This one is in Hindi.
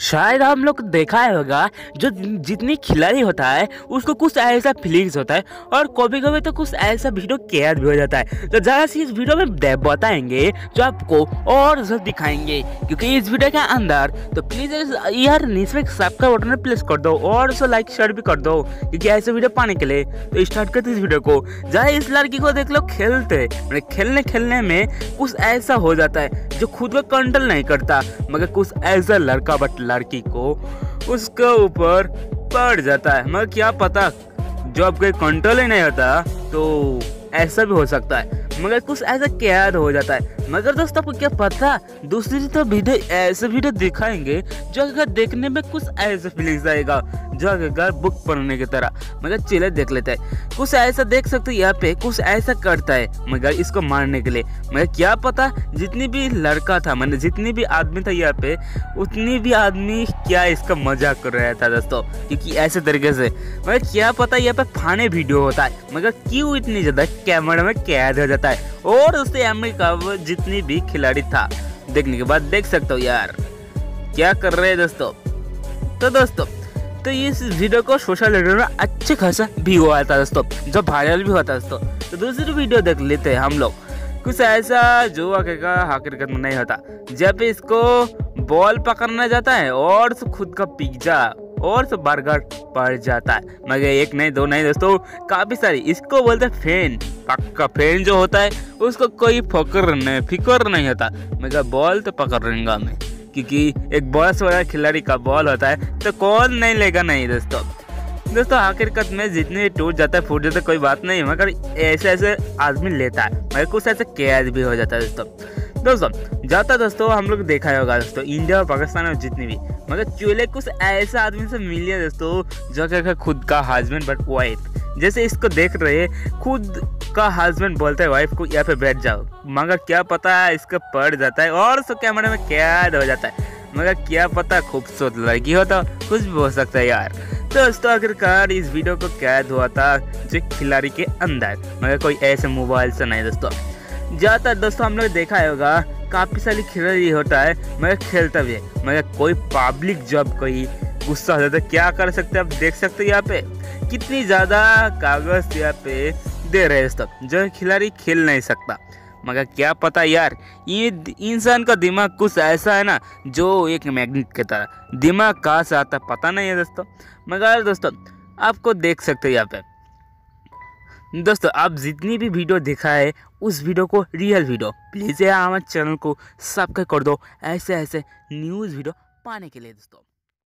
शायद हम लोग देखा है होगा, जो जितनी खिलाड़ी होता है उसको कुछ ऐसा फीलिंग्स होता है और कभी कभी तो कुछ ऐसा वीडियो केयर भी हो जाता है। तो ज़रा सी इस वीडियो में बताएंगे जो आपको और जरूर दिखाएंगे, क्योंकि इस वीडियो के अंदर तो प्लीज़ यार नीचे सब्सक्राइब बटन पर प्रेस कर दो और सो लाइक शेयर भी कर दो, क्योंकि ऐसे वीडियो पाने के लिए। तो स्टार्ट करते इस वीडियो को। जरा इस लड़की को देख लो, खेलते खेलने खेलने में कुछ ऐसा हो जाता है जो खुद को कंट्रोल नहीं करता, मगर कुछ ऐसा लड़का बट लड़की को उसके ऊपर पड़ जाता है। मगर क्या पता, जो आपके कंट्रोल ही नहीं होता तो ऐसा भी हो सकता है, मगर कुछ ऐसा कैद हो जाता है। मगर दोस्तों आपको क्या पता, दूसरी तो वीडियो ऐसे वीडियो दिखाएंगे जो अगर देखने में कुछ ऐसे फीलिंग्स आएगा जो अगर बुक पढ़ने की तरह। मगर चले देख लेता है, कुछ ऐसा देख सकते हो यहाँ पे कुछ ऐसा करता है मगर इसको मारने के लिए। मगर क्या पता जितनी भी लड़का था, मैंने जितनी भी आदमी था यहाँ पे, उतनी भी आदमी क्या इसका मजाक कर रहा था दोस्तों, क्योंकि ऐसे तरीके से। मगर क्या पता यहाँ पे फाने वीडियो होता है, मगर क्यों इतनी ज़्यादा कैमरा में कैद हो जाता है। और उससे अमेरिका जितनी भी खिलाड़ी था देखने के बाद देख सकते हो यार क्या कर रहे हैं दोस्तों। तो दोस्तों तो इस वीडियो को सोशल मीडिया में अच्छे खासा व्यू आया था दोस्तों, जो वायरल भी होता है दोस्तों। तो दूसरी वीडियो देख लेते हैं हम लोग, कुछ ऐसा जो हकीकत में नहीं होता। जब इसको बॉल पकड़ना जाता है और खुद का पिज्जा और सब बर्गर पड़ जाता है, मगर एक नहीं दो नहीं दोस्तों, काफ़ी सारी। इसको बोलते हैं फैन, पक्का फैन जो होता है उसको कोई फिक्र नहीं होता, मगर बॉल तो पकड़ लेगा मैं, क्योंकि एक बहुत बड़ा खिलाड़ी का बॉल होता है तो कौन नहीं लेगा नहीं दोस्तों। दोस्तों हकीकत में जितने टूट जाता है फूट जाता है कोई बात नहीं, मगर ऐसे ऐसे आदमी लेता है, मगर कुछ ऐसे कैद भी हो जाता है दोस्तों। दोस्तों जाता दोस्तों हम लोग देखा होगा दोस्तों, इंडिया और पाकिस्तान और जितनी भी, मगर चूल्हे कुछ ऐसे आदमी से मिले दोस्तों जो क्या खुद का हस्बैंड बट वाइफ, जैसे इसको देख रहे खुद का हस्बैंड बोलता है वाइफ को यहाँ पे बैठ जाओ, मगर क्या पता इसका पड़ जाता है और सो कैमरे में कैद हो जाता है। मगर क्या पता खूबसूरत लड़की हो तो कुछ भी हो सकता है यार। तो दोस्तों आखिरकार इस वीडियो को कैद हुआ था जो खिलाड़ी के अंदर, मगर कोई ऐसे मोबाइल से नहीं दोस्तों। ज़्यादातर दोस्तों हम लोग देखा होगा काफ़ी सारी खिलाड़ी होता है मगर खेलता भी है, मगर कोई पब्लिक जॉब कोई गुस्सा हो जाता है, क्या कर सकते हैं आप देख सकते हो यहाँ पे कितनी ज़्यादा कागज़ यहाँ पे दे रहे हैं दोस्तों, जो खिलाड़ी खेल नहीं सकता। मगर क्या पता यार ये इंसान का दिमाग कुछ ऐसा है ना, जो एक मैग्नेट की तरह, दिमाग कहाँ से आता पता नहीं है दोस्तों। मगर दोस्तों आपको देख सकते हो यहाँ पे दोस्तों, आप जितनी भी वीडियो दिखा है उस वीडियो को रियल वीडियो प्लीज़ हमारे चैनल को सब्सक्राइब कर दो ऐसे ऐसे न्यूज़ वीडियो पाने के लिए दोस्तों।